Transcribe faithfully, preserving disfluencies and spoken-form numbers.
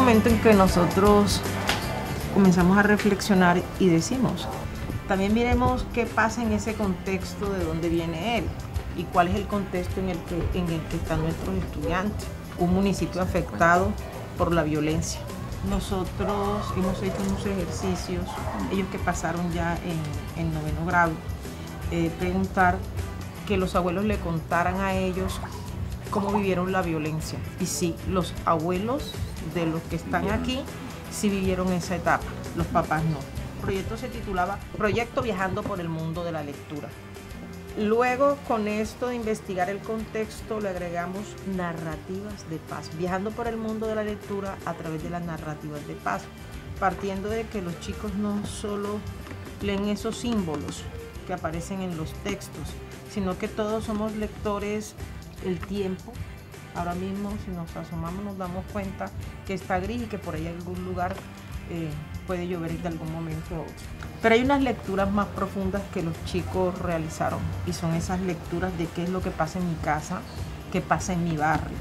momento en que nosotros comenzamos a reflexionar y decimos, también miremos qué pasa en ese contexto de dónde viene él y cuál es el contexto en el que, en el que están nuestros estudiantes, un municipio afectado por la violencia. Nosotros hemos hecho unos ejercicios, ellos que pasaron ya en, en noveno grado, eh, preguntar que los abuelos le contaran a ellos cómo vivieron la violencia. Y sí, los abuelos de los que están aquí sí vivieron esa etapa, los papás no. El proyecto se titulaba Proyecto Viajando por el Mundo de la Lectura. Luego, con esto de investigar el contexto, le agregamos narrativas de paz, viajando por el mundo de la lectura a través de las narrativas de paz, partiendo de que los chicos no solo leen esos símbolos que aparecen en los textos, sino que todos somos lectores el tiempo. Ahora mismo, si nos asomamos, nos damos cuenta que está gris y que por ahí en algún lugar eh, puede llover de algún momento a otro. Pero hay unas lecturas más profundas que los chicos realizaron y son esas lecturas de qué es lo que pasa en mi casa, qué pasa en mi barrio.